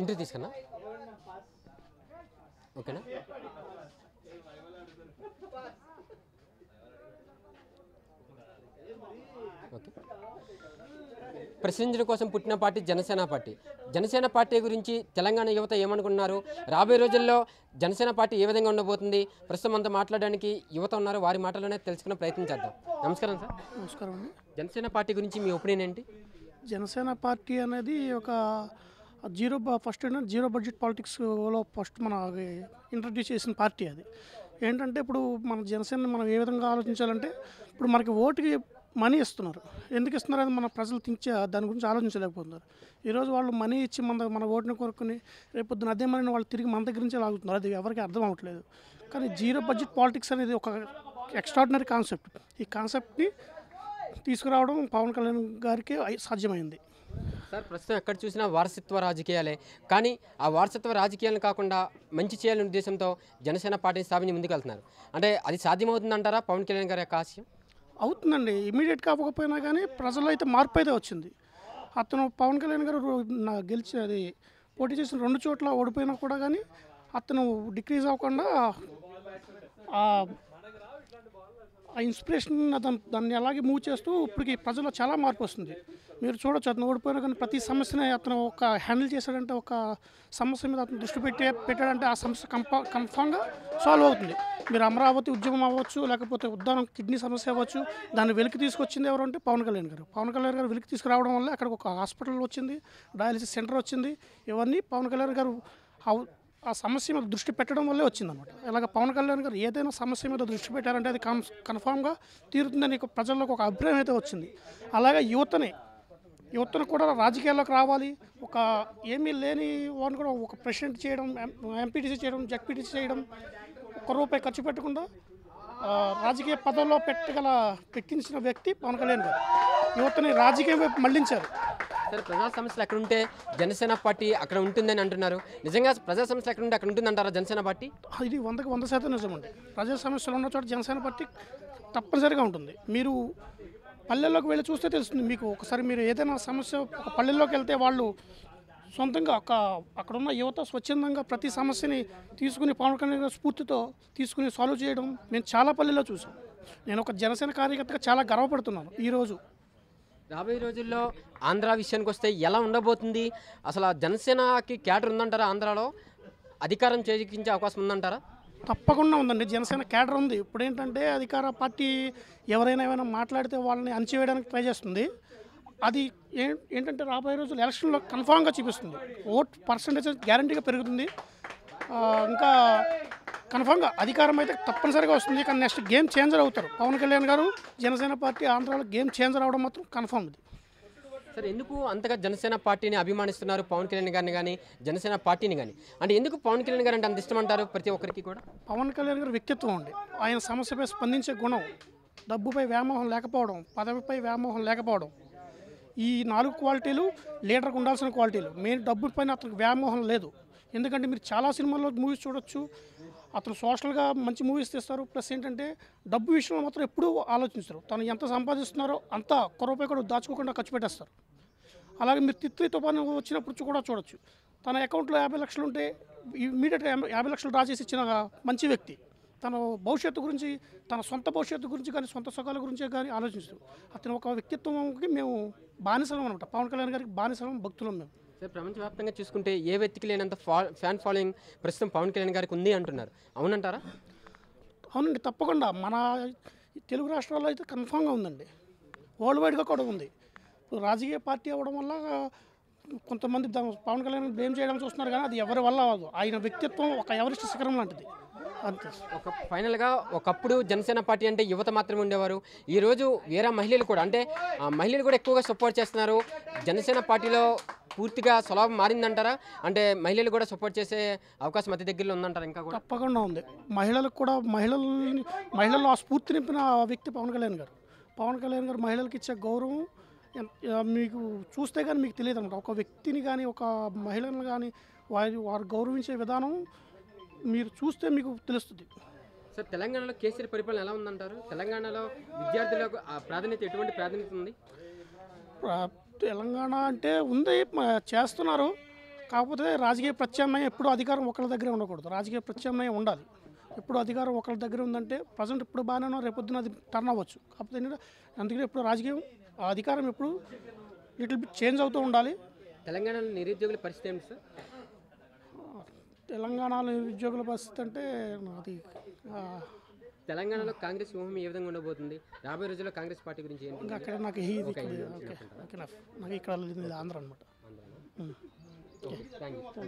Into తీసుకున్నా ఓకేనా okay. ప్రశ్నించడం కోసం పుట్టిన party Janasena party. Janasena party గురించి తెలంగాణ యువత ఏమనుకుంటున్నారు? రాబోయే రోజుల్లో జనసేన పార్టీ ఏ విధంగా ఉండబోతుంది? ప్రస్తుతం అంతా మాట్లాడడానికి యువత ఉన్నారు, వారి మాటలోనే తెలుసుకునే ప్రయత్నం చేద్దాం. నమస్కారం సార్. నమస్కారం అండి. జనసేన పార్టీ గురించి మీ ఒపీనియన్ ఏంటి? జనసేన పార్టీ అనేది ఒక జీరో బడ్జెట్ పాలిటిక్స్లో ఫస్ట్ మన ఇంట్రడ్యూస్ చేసిన పార్టీ. అది ఏంటంటే ఇప్పుడు మన జనసేన మనం ఏ విధంగా ఆలోచించాలంటే ఇప్పుడు మనకి ఓటుకి మనీ ఇస్తున్నారు, ఎందుకు ఇస్తున్నారు అని మన ప్రజలు దాని గురించి ఆలోచించలేకపోతున్నారు. ఈరోజు వాళ్ళు మనీ ఇచ్చి మన ఓటుని కొనుక్కుని రేపొద్దున అదే మనీని వాళ్ళు తిరిగి మన దగ్గర నుంచి లాగుతున్నారు. అది ఎవరికి అర్థం అవ్వట్లేదు. కానీ జీరో బడ్జెట్ పాలిటిక్స్ అనేది ఒక ఎక్స్ట్రాడినరీ కాన్సెప్ట్. ఈ కాన్సెప్ట్ని తీసుకురావడం పవన్ కళ్యాణ్ గారికి సాధ్యమైంది. సార్ ప్రస్తుతం ఎక్కడ చూసినా వారసత్వ రాజకీయాలే, కానీ ఆ వారసత్వ రాజకీయాలను కాకుండా మంచి చేయాలనే ఉద్దేశంతో జనసేన పార్టీ స్థాపించి ముందుకు వెళ్తున్నారు. అంటే అది సాధ్యమవుతుందంటారా పవన్ కళ్యాణ్ గారి యొక్క ఆశయం? అవుతుందండి. ఇమీడియట్గా అవ్వకపోయినా కానీ ప్రజల్లో అయితే మార్పు అయితే వచ్చింది. అతను పవన్ కళ్యాణ్ గారు గెలిచినది పోటీ చేసిన 2 చోట్ల ఓడిపోయినా కూడా కానీ అతను డిక్రీజ్ అవ్వకుండా ఆ ఇన్స్పిరేషన్ దాన్ని అలాగే మూవ్ చేస్తూ ఇప్పటికి ప్రజల్లో చాలా మార్పు వస్తుంది. మీరు చూడొచ్చు అతను ఓడిపోయినా కానీ ప్రతి సమస్యనే అతను ఒక హ్యాండిల్ చేశాడంటే, ఒక సమస్య మీద అతను దృష్టి పెట్టాడంటే ఆ సమస్య కన్ఫామ్గా సాల్వ్ అవుతుంది. మీరు అమరావతి ఉద్యమం అవ్వచ్చు, లేకపోతే ఉద్దానం కిడ్నీ సమస్య అవ్వచ్చు, దాన్ని వెలికి తీసుకొచ్చింది ఎవరంటే పవన్ కళ్యాణ్ గారు వెలికి తీసుకురావడం వల్ల అక్కడ ఒక హాస్పిటల్ వచ్చింది, డయాలిసిస్ సెంటర్ వచ్చింది. ఇవన్నీ పవన్ కళ్యాణ్ గారు ఆ సమస్య మీద దృష్టి పెట్టడం వల్లే వచ్చిందనమాట. ఇలాగ పవన్ కళ్యాణ్ గారు ఏదైనా సమస్య మీద దృష్టి పెట్టారంటే అది కన్ఫామ్గా తీరుతుందని ప్రజల్లోకి ఒక అభిప్రాయం అయితే వచ్చింది. అలాగే యువతను కూడా రాజకీయాల్లోకి రావాలి, ఒక ఏమీ లేని వాడిని కూడా ఒక ప్రెసిడెంట్ చేయడం, ఎంపీటీసీ చేయడం, జడ్పీటీసీ చేయడం, 1 రూపాయి ఖర్చు పెట్టకుండా రాజకీయ పదవుల్లో పెట్టించిన వ్యక్తి పవన్ కళ్యాణ్ గారు. యువతని రాజకీయం వైపు మళ్లించారు. సరే, ప్రజా సమస్యలు ఎక్కడ ఉంటే జనసేన పార్టీ అక్కడ ఉంటుందని అంటున్నారు. నిజంగా ప్రజా సమస్యలు ఎక్కడ ఉంటే అక్కడ ఉంటుందంటారా జనసేన పార్టీ? ఇది 100% నిజం అండి. ప్రజా సమస్యలు ఉన్న చోట జనసేన పార్టీ తప్పనిసరిగా ఉంటుంది. మీరు పల్లెల్లోకి వెళ్ళి చూస్తే తెలుస్తుంది మీకు. ఒకసారి మీరు ఏదైనా సమస్య ఒక పల్లెల్లోకి వెళ్తే వాళ్ళు సొంతంగా అక్కడున్న యువత స్వచ్ఛందంగా ప్రతి సమస్యని తీసుకుని పవన్ కళ్యాణ్ గారి స్ఫూర్తితో తీసుకుని సాల్వ్ చేయడం నేను చాలా పల్లెల్లో చూసాం. నేను ఒక జనసేన కార్యకర్తగా చాలా గర్వపడుతున్నాను. ఈరోజు రాబోయే రోజుల్లో ఆంధ్ర విషయానికి వస్తే ఎలా ఉండబోతుంది? అసలు జనసేనకి క్యాడర్ ఉందంటారా? ఆంధ్రాలో అధికారం చేజిక్కించే అవకాశం ఉందంటారా? తప్పకుండా ఉందండి. జనసేన క్యాడర్ ఉంది. ఇప్పుడు ఏంటంటే అధికార పార్టీ ఏమైనా మాట్లాడితే వాళ్ళని అణచివేయడానికి ట్రై చేస్తుంది. అది ఏంటంటే రాబోయే రోజులు ఎలక్షన్లో కన్ఫామ్గా చూపిస్తుంది. ఓట్ పర్సంటేజ్ గ్యారంటీగా పెరుగుతుంది. ఇంకా కన్ఫామ్గా అధికారం అయితే తప్పనిసరిగా వస్తుంది. కానీ నెక్స్ట్ గేమ్ చేంజర్ అవుతారు పవన్ కళ్యాణ్ గారు. జనసేన పార్టీ ఆంధ్రాలో గేమ్ చేంజర్ అవడం మాత్రం కన్ఫామ్. ఇది సార్ ఎందుకు అంతగా జనసేన పార్టీని అభిమానిస్తున్నారు? పవన్ కళ్యాణ్ గారిని కానీ జనసేన పార్టీని కానీ అంటే ఎందుకు పవన్ కళ్యాణ్ గారు అంటే అంత ఇష్టం అంటారు? ప్రతి ఒక్కరికి కూడా పవన్ కళ్యాణ్ గారు వ్యక్తిత్వం ఉంది. ఆయన సమస్యపై స్పందించే గుణం, డబ్బుపై వ్యామోహం లేకపోవడం, పదవిపై వ్యామోహం లేకపోవడం, ఈ 4 క్వాలిటీలు లీడర్కి ఉండాల్సిన క్వాలిటీలు. మెయిన్ డబ్బు పైన అతనికి వ్యామోహం లేదు. ఎందుకంటే మీరు చాలా సినిమాల్లో మూవీస్ చూడొచ్చు, అతను సోషల్గా మంచి మూవీస్ తీస్తారు. ప్లస్ ఏంటంటే డబ్బు విషయంలో మాత్రం ఎప్పుడూ ఆలోచించరు. తను ఎంత సంపాదిస్తున్నారో అంత 1 రూపాయి కూడా దాచుకోకుండా ఖర్చు పెట్టేస్తారు. అలాగే మీరు తిత్రి తుఫాను వచ్చినప్పుడు కూడా చూడొచ్చు. తన అకౌంట్లో 50 లక్షలు ఉంటే ఇమీడియట్గా 50 లక్షలు డ్రా చేసి ఇచ్చిన మంచి వ్యక్తి. తన భవిష్యత్తు గురించి, తన సొంత భవిష్యత్తు గురించి కానీ సొంత సుఖాల గురించే కానీ ఆలోచిస్తారు. అతను ఒక వ్యక్తిత్వంకి మేము బానిసలం అనమాట. పవన్ కళ్యాణ్ గారికి బానిసలం, భక్తులం మేము. ప్రపంచవ్యాప్తంగా చూసుకుంటే ఏ వ్యక్తికి లేనంత ఫ్యాన్ ఫాలోయింగ్ ప్రస్తుతం పవన్ కళ్యాణ్ గారికి ఉంది అంటున్నారు. అవునంటారా? అవునండి, తప్పకుండా. మన తెలుగు రాష్ట్రాల్లో అయితే కన్ఫామ్గా ఉందండి. వరల్డ్ వైడ్గా కూడా ఉంది. ఇప్పుడు రాజకీయ పార్టీ అవ్వడం వల్ల కొంతమంది పవన్ కళ్యాణ్ బ్లేమ్ చేయడం చూస్తున్నారు, కానీ అది ఎవరి వల్ల అవ్వదు. ఆయన వ్యక్తిత్వం ఒక ఎవరెస్ట్ శిఖరం లాంటిది. అంతే. ఒక ఫైనల్గా, ఒకప్పుడు జనసేన పార్టీ అంటే యువత మాత్రమే ఉండేవారు. ఈరోజు వేరే మహిళలు కూడా ఎక్కువగా సపోర్ట్ చేస్తున్నారు. జనసేన పార్టీలో పూర్తిగా స్వభావం మారిందంటారా? అంటే మహిళలు కూడా సపోర్ట్ చేసే అవకాశం అతి దగ్గరలో ఉందంటారా? ఇంకా కూడా తప్పకుండా ఉంది. మహిళల్లో ఆ స్ఫూర్తి నింపిన వ్యక్తి పవన్ కళ్యాణ్ గారు మహిళలకు ఇచ్చే గౌరవం మీకు చూస్తే కానీ మీకు తెలియదు అనమాట. ఒక వ్యక్తిని కానీ ఒక మహిళను కానీ వారు గౌరవించే విధానం మీరు చూస్తే మీకు తెలుస్తుంది. సార్ తెలంగాణలో కేసీఆర్ పరిపాలన ఎలా ఉందంటారు? తెలంగాణలో విద్యార్థులకు ప్రాధాన్యత ఎటువంటి ప్రాధాన్యత ఉంది? తెలంగాణ అంటే ఉంది చేస్తున్నారు కాకపోతే రాజకీయ ప్రత్యామ్నాయం ఎప్పుడు అధికారం ఒకళ్ళ దగ్గరే ఉండకూడదు రాజకీయ ప్రత్యామ్నాయం ఉండాలి ఇప్పుడు అధికారం ఒకళ్ళ దగ్గరే ఉందంటే ప్రజెంట్ ఇప్పుడు బానేనో రేపొద్దున అది టర్న్ అవ్వచ్చు కాకపోతే అందుకే ఇప్పుడు రాజకీయం అధికారం ఎప్పుడు లిటిల్ బిట్ చేంజ్ అవుతూ ఉండాలి తెలంగాణలో నిరుద్యోగుల పరిస్థితి ఏంటి సార్ తెలంగాణలో నిరుద్యోగుల పరిస్థితి అంటే అది తెలంగాణలో కాంగ్రెస్ హోమం ఏ విధంగా ఉండబోతుంది రాబోయే రోజుల్లో కాంగ్రెస్ పార్టీ గురించి ఏంటి అక్కడ నాకు ఇది ఓకే నాకు ఇక్కడ ఆంధ్ర అన్నమాట థాంక్యూ